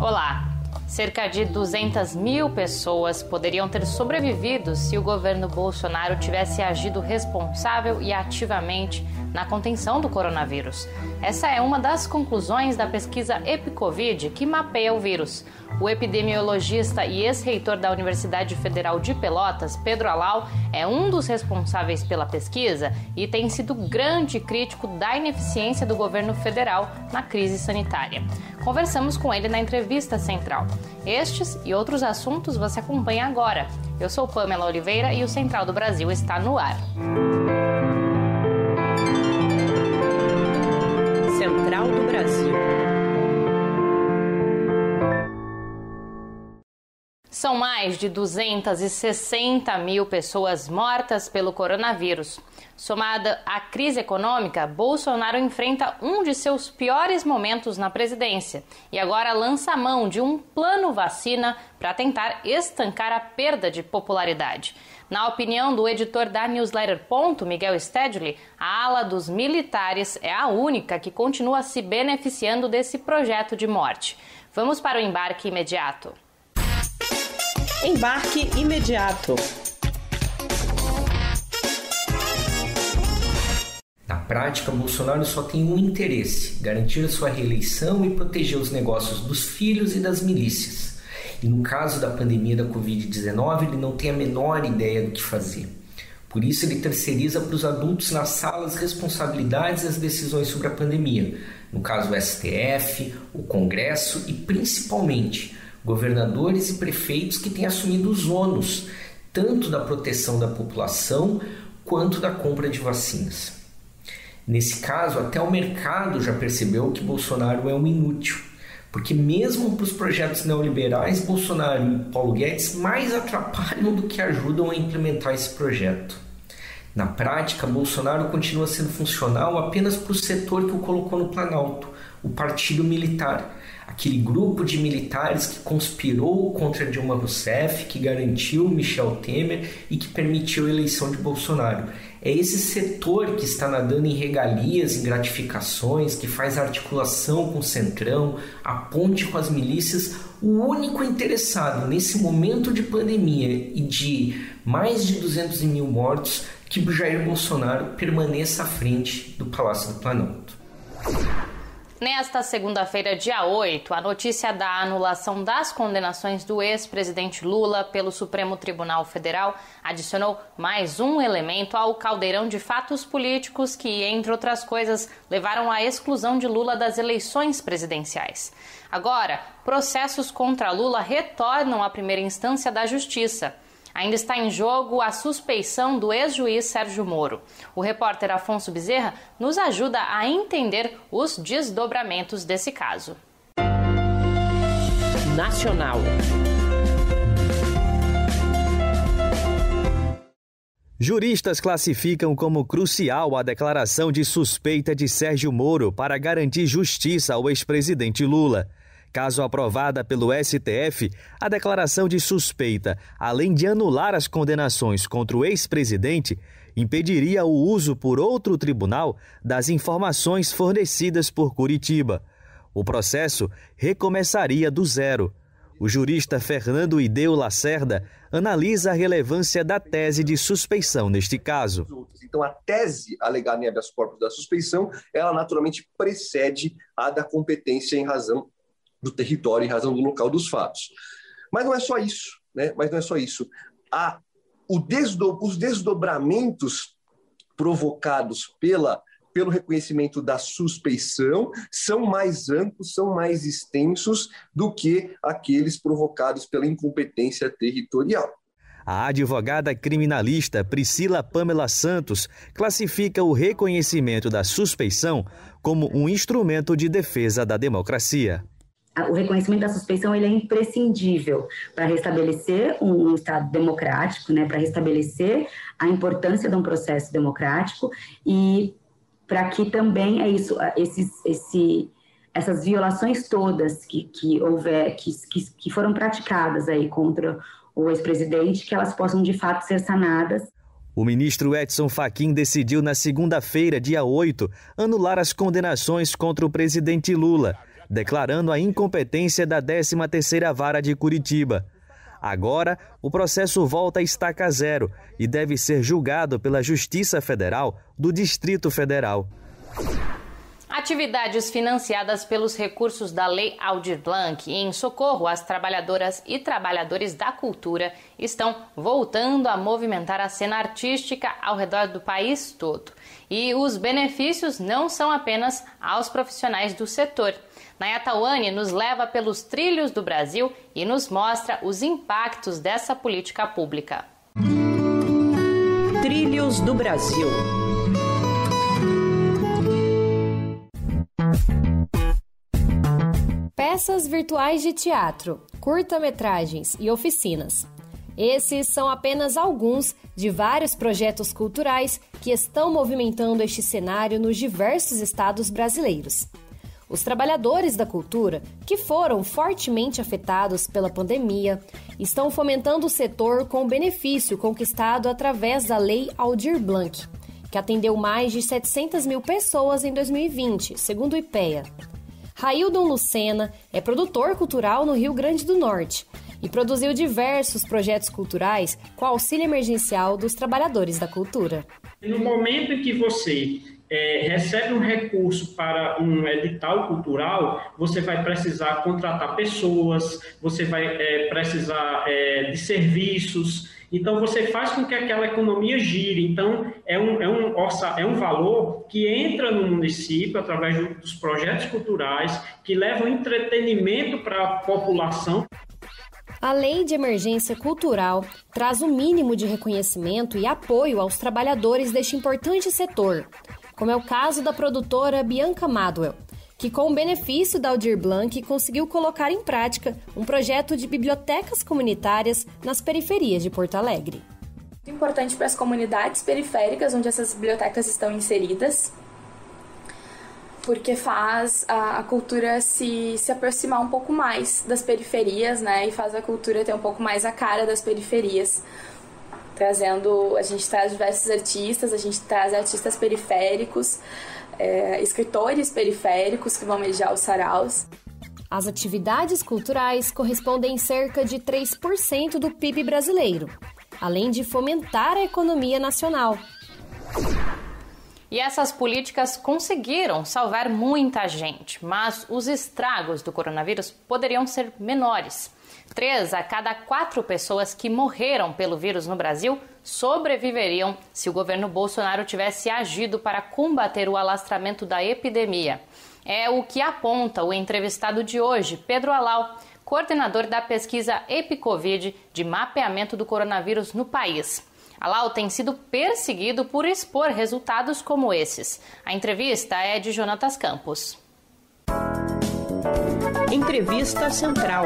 Olá! Cerca de 200 mil pessoas poderiam ter sobrevivido se o governo Bolsonaro tivesse agido responsável e ativamente na contenção do coronavírus. Essa é uma das conclusões da pesquisa EpiCovid, que mapeia o vírus. O epidemiologista e ex-reitor da Universidade Federal de Pelotas, Pedro Hallal, é um dos responsáveis pela pesquisa e tem sido grande crítico da ineficiência do governo federal na crise sanitária. Conversamos com ele na entrevista central. Estes e outros assuntos você acompanha agora. Eu sou Pamela Oliveira e o Central do Brasil está no ar. Central do Brasil. São mais de 260 mil pessoas mortas pelo coronavírus. Somada à crise econômica, Bolsonaro enfrenta um de seus piores momentos na presidência e agora lança a mão de um plano vacina para tentar estancar a perda de popularidade. Na opinião do editor da newsletter Ponto, Miguel Stédile, a ala dos militares é a única que continua se beneficiando desse projeto de morte. Vamos para o embarque imediato. Embarque imediato. Na prática, Bolsonaro só tem um interesse: garantir a sua reeleição e proteger os negócios dos filhos e das milícias. E no caso da pandemia da Covid-19, ele não tem a menor ideia do que fazer. Por isso, ele terceiriza para os adultos nas salas responsabilidades das decisões sobre a pandemia. No caso, o STF, o Congresso e, principalmente, governadores e prefeitos que têm assumido os ônus, tanto da proteção da população quanto da compra de vacinas. Nesse caso, até o mercado já percebeu que Bolsonaro é um inútil, porque mesmo para os projetos neoliberais, Bolsonaro e Paulo Guedes mais atrapalham do que ajudam a implementar esse projeto. Na prática, Bolsonaro continua sendo funcional apenas para o setor que o colocou no Planalto, o Partido Militar, aquele grupo de militares que conspirou contra Dilma Rousseff, que garantiu Michel Temer e que permitiu a eleição de Bolsonaro. É esse setor que está nadando em regalias, em gratificações, que faz articulação com o Centrão, a ponte com as milícias, o único interessado nesse momento de pandemia e de mais de 200 mil mortos que Jair Bolsonaro permaneça à frente do Palácio do Planalto. Nesta segunda-feira, dia 8, a notícia da anulação das condenações do ex-presidente Lula pelo Supremo Tribunal Federal adicionou mais um elemento ao caldeirão de fatos políticos que, entre outras coisas, levaram à exclusão de Lula das eleições presidenciais. Agora, processos contra Lula retornam à primeira instância da Justiça. Ainda está em jogo a suspeição do ex-juiz Sérgio Moro. O repórter Afonso Bezerra nos ajuda a entender os desdobramentos desse caso. Nacional. Juristas classificam como crucial a declaração de suspeita de Sérgio Moro para garantir justiça ao ex-presidente Lula. Caso aprovada pelo STF, a declaração de suspeita, além de anular as condenações contra o ex-presidente, impediria o uso por outro tribunal das informações fornecidas por Curitiba. O processo recomeçaria do zero. O jurista Fernando Hideo Lacerda analisa a relevância da tese de suspeição neste caso. Então, a tese alegada em habeas corpus da suspeição, ela naturalmente precede a da competência em razão do território em razão do local dos fatos. Mas não é só isso, né? Os desdobramentos provocados pelo reconhecimento da suspeição são mais amplos, são mais extensos do que aqueles provocados pela incompetência territorial. A advogada criminalista Priscila Pamela Santos classifica o reconhecimento da suspeição como um instrumento de defesa da democracia. O reconhecimento da suspeição ele é imprescindível para restabelecer um Estado democrático, né, para restabelecer a importância de um processo democrático e para que também essas violações todas que foram praticadas aí contra o ex-presidente, que elas possam de fato ser sanadas. O ministro Edson Fachin decidiu na segunda-feira, dia 8, anular as condenações contra o presidente Lula. declarando a incompetência da 13ª Vara de Curitiba. Agora, o processo volta à estaca zero e deve ser julgado pela Justiça Federal do Distrito Federal. Atividades financiadas pelos recursos da Lei Aldir Blanc em socorro às trabalhadoras e trabalhadores da cultura estão voltando a movimentar a cena artística ao redor do país todo. E os benefícios não são apenas aos profissionais do setor. Nayatauane nos leva pelos Trilhos do Brasil e nos mostra os impactos dessa política pública. Trilhos do Brasil. Peças virtuais de teatro, curta-metragens e oficinas. Esses são apenas alguns de vários projetos culturais que estão movimentando este cenário nos diversos estados brasileiros. Os trabalhadores da cultura, que foram fortemente afetados pela pandemia, estão fomentando o setor com o benefício conquistado através da Lei Aldir Blanc, que atendeu mais de 700.000 pessoas em 2020, segundo o IPEA. Raildon Lucena é produtor cultural no Rio Grande do Norte e produziu diversos projetos culturais com auxílio emergencial dos trabalhadores da cultura. No momento em que você recebe um recurso para um edital cultural, você vai precisar contratar pessoas, você vai precisar de serviços. Então, você faz com que aquela economia gire. Então, é um valor que entra no município através dos projetos culturais que levam entretenimento para a população. A Lei de Emergência Cultural traz o mínimo de reconhecimento e apoio aos trabalhadores deste importante setor, como é o caso da produtora Bianca Madwell, que com o benefício da Aldir Blanc conseguiu colocar em prática um projeto de bibliotecas comunitárias nas periferias de Porto Alegre. Muito importante para as comunidades periféricas onde essas bibliotecas estão inseridas, porque faz a cultura se aproximar um pouco mais das periferias, né? E faz a cultura ter um pouco mais a cara das periferias. A gente traz diversos artistas, a gente traz artistas periféricos, escritores periféricos que vão mediar os saraus. As atividades culturais correspondem a cerca de 3% do PIB brasileiro, além de fomentar a economia nacional. E essas políticas conseguiram salvar muita gente, mas os estragos do coronavírus poderiam ser menores. 3 a cada 4 pessoas que morreram pelo vírus no Brasil sobreviveriam se o governo Bolsonaro tivesse agido para combater o alastramento da epidemia. É o que aponta o entrevistado de hoje, Pedro Hallal, coordenador da pesquisa EpiCovid de mapeamento do coronavírus no país. Hallal tem sido perseguido por expor resultados como esses. A entrevista é de Jonatas Campos. Entrevista Central.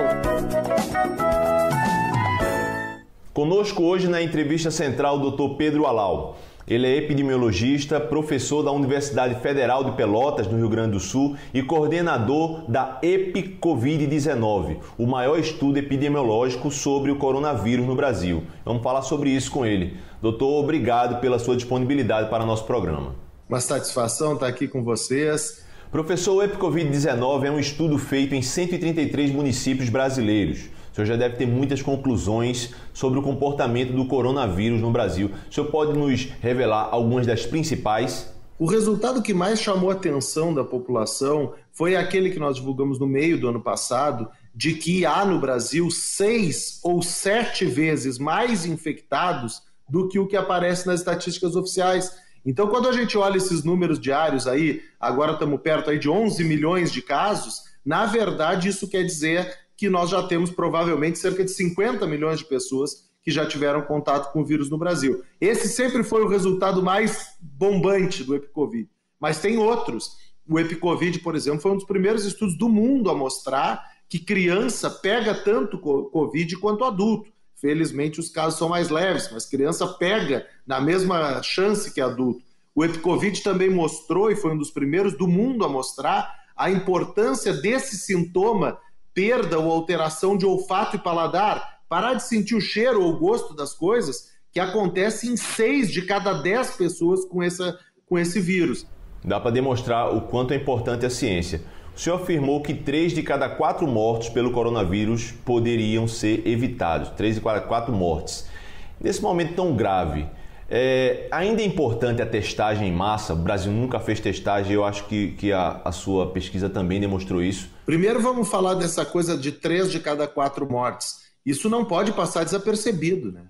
Conosco hoje na Entrevista Central o Dr. Pedro Hallal. Ele é epidemiologista, professor da Universidade Federal de Pelotas, no Rio Grande do Sul, e coordenador da EpiCovid-19, o maior estudo epidemiológico sobre o coronavírus no Brasil. Vamos falar sobre isso com ele. Doutor, obrigado pela sua disponibilidade para o nosso programa. Uma satisfação estar aqui com vocês. Professor, o EpiCovid-19 é um estudo feito em 133 municípios brasileiros. O senhor já deve ter muitas conclusões sobre o comportamento do coronavírus no Brasil. O senhor pode nos revelar algumas das principais? O resultado que mais chamou a atenção da população foi aquele que nós divulgamos no meio do ano passado, de que há no Brasil 6 ou 7 vezes mais infectados do que o que aparece nas estatísticas oficiais. Então, quando a gente olha esses números diários aí, agora estamos perto aí de 11 milhões de casos, na verdade isso quer dizer que nós já temos provavelmente cerca de 50 milhões de pessoas que já tiveram contato com o vírus no Brasil. Esse sempre foi o resultado mais bombante do EpiCovid, mas tem outros. O EpiCovid, por exemplo, foi um dos primeiros estudos do mundo a mostrar que criança pega tanto Covid quanto adulto. Felizmente, os casos são mais leves, mas criança pega na mesma chance que adulto. O EpiCovid também mostrou, e foi um dos primeiros do mundo a mostrar, a importância desse sintoma, perda ou alteração de olfato e paladar, parar de sentir o cheiro ou o gosto das coisas, que acontece em 6 de cada 10 pessoas com esse vírus. Dá para demonstrar o quanto é importante a ciência. o senhor afirmou que 3 de cada 4 mortos pelo coronavírus poderiam ser evitados, 3 de cada 4 mortes. Nesse momento tão grave, ainda é importante a testagem em massa? O Brasil nunca fez testagem, eu acho que a sua pesquisa também demonstrou isso. Primeiro vamos falar dessa coisa de 3 de cada 4 mortes. Isso não pode passar desapercebido, né?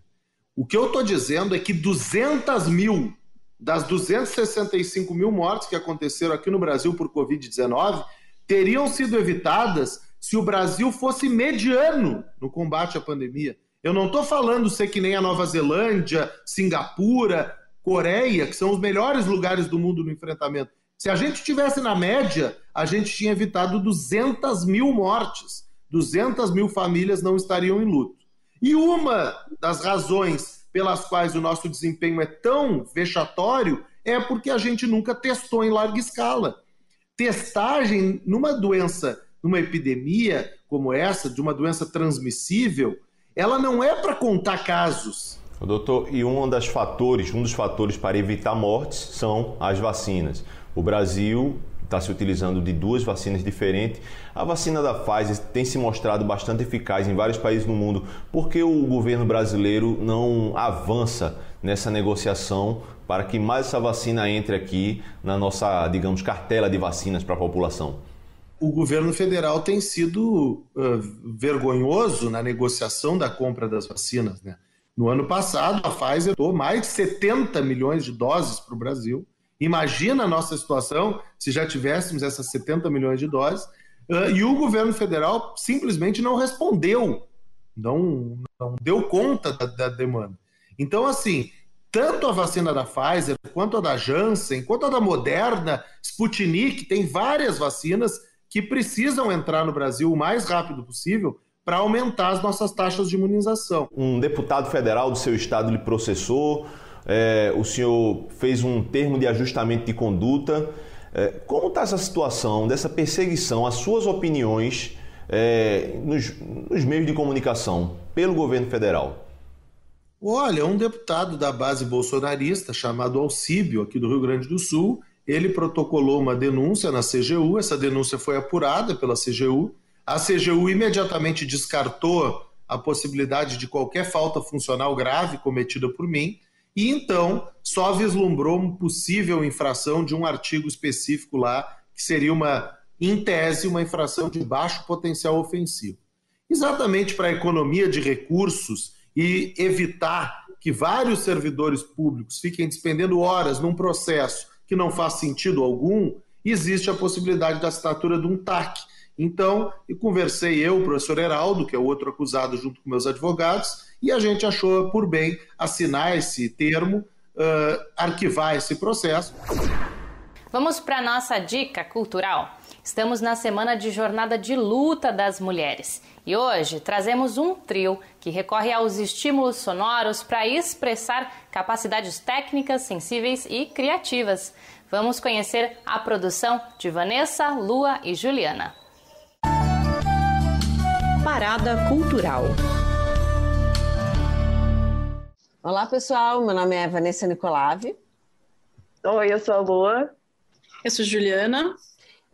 O que eu estou dizendo é que 200 mil das 265 mil mortes que aconteceram aqui no Brasil por Covid-19 teriam sido evitadas se o Brasil fosse mediano no combate à pandemia. Eu não estou falando ser que nem a Nova Zelândia, Singapura, Coreia, que são os melhores lugares do mundo no enfrentamento. Se a gente estivesse na média, a gente tinha evitado 200 mil mortes. 200 mil famílias não estariam em luto. E uma das razões pelas quais o nosso desempenho é tão vexatório, é porque a gente nunca testou em larga escala. Testagem numa doença, numa epidemia como essa, de uma doença transmissível, ela não é para contar casos. Doutor, e um dos fatores para evitar mortes são as vacinas. O Brasil está se utilizando de 2 vacinas diferentes. A vacina da Pfizer tem se mostrado bastante eficaz em vários países do mundo. Por que o governo brasileiro não avança nessa negociação para que mais essa vacina entre aqui na nossa, digamos, cartela de vacinas para a população? O governo federal tem sido vergonhoso na negociação da compra das vacinas, né? No ano passado, a Pfizer doou mais de 70 milhões de doses para o Brasil. Imagina a nossa situação se já tivéssemos essas 70 milhões de doses, e o governo federal simplesmente não respondeu, não deu conta da demanda. Então, assim, tanto a vacina da Pfizer, quanto a da Janssen, quanto a da Moderna, Sputnik, tem várias vacinas que precisam entrar no Brasil o mais rápido possível para aumentar as nossas taxas de imunização. Um deputado federal do seu estado lhe processou. O senhor fez um termo de ajustamento de conduta. Como está essa situação dessa perseguição às suas opiniões nos meios de comunicação pelo governo federal? Olha, um deputado da base bolsonarista chamado Alcíbio, aqui do Rio Grande do Sul, ele protocolou uma denúncia na CGU, essa denúncia foi apurada pela CGU. A CGU imediatamente descartou a possibilidade de qualquer falta funcional grave cometida por mim, e então só vislumbrou uma possível infração de um artigo específico lá, que seria uma, em tese, uma infração de baixo potencial ofensivo. Exatamente para a economia de recursos e evitar que vários servidores públicos fiquem despendendo horas num processo que não faz sentido algum, existe a possibilidade da assinatura de um TAC. Então, conversei eu, o professor Heraldo, que é o outro acusado, junto com meus advogados, e a gente achou por bem assinar esse termo, arquivar esse processo. Vamos para a nossa dica cultural. Estamos na semana de jornada de luta das mulheres. E hoje trazemos um trio que recorre aos estímulos sonoros para expressar capacidades técnicas, sensíveis e criativas. Vamos conhecer a produção de Vanessa, Lua e Juliana. Parada Cultural. Olá, pessoal. Meu nome é Vanessa Nicolave. Oi, eu sou a Lua. Eu sou Juliana.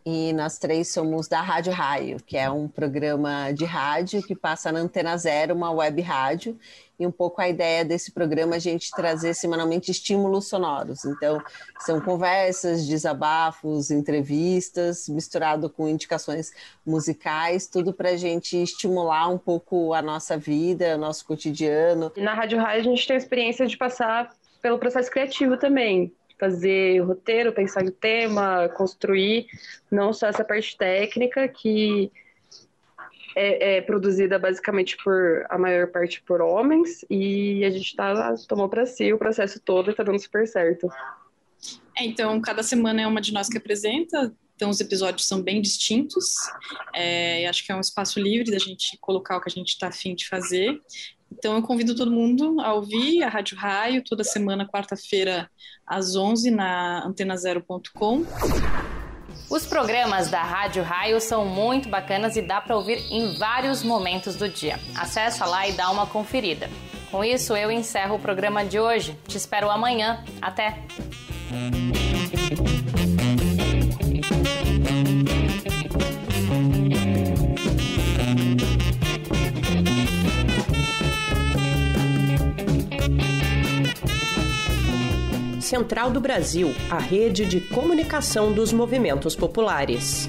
E nós três somos da Rádio Raio, que é um programa de rádio que passa na Antena Zero, uma web rádio. E um pouco a ideia desse programa é a gente trazer semanalmente estímulos sonoros. Então, são conversas, desabafos, entrevistas, misturado com indicações musicais, tudo para a gente estimular um pouco a nossa vida, o nosso cotidiano. E na Rádio Raio a gente tem a experiência de passar pelo processo criativo também. Fazer roteiro, pensar em tema, construir, não só essa parte técnica que é produzida basicamente por a maior parte por homens, e a gente tomou para si o processo todo e está dando super certo. Então, cada semana é uma de nós que apresenta, então os episódios são bem distintos, e acho que é um espaço livre da gente colocar o que a gente está afim de fazer. Então, eu convido todo mundo a ouvir a Rádio Raio toda semana, quarta-feira, às 11h, na antena0.com. Os programas da Rádio Raio são muito bacanas e dá para ouvir em vários momentos do dia. Acessa lá e dá uma conferida. Com isso, eu encerro o programa de hoje. Te espero amanhã. Até! Central do Brasil, a rede de comunicação dos movimentos populares.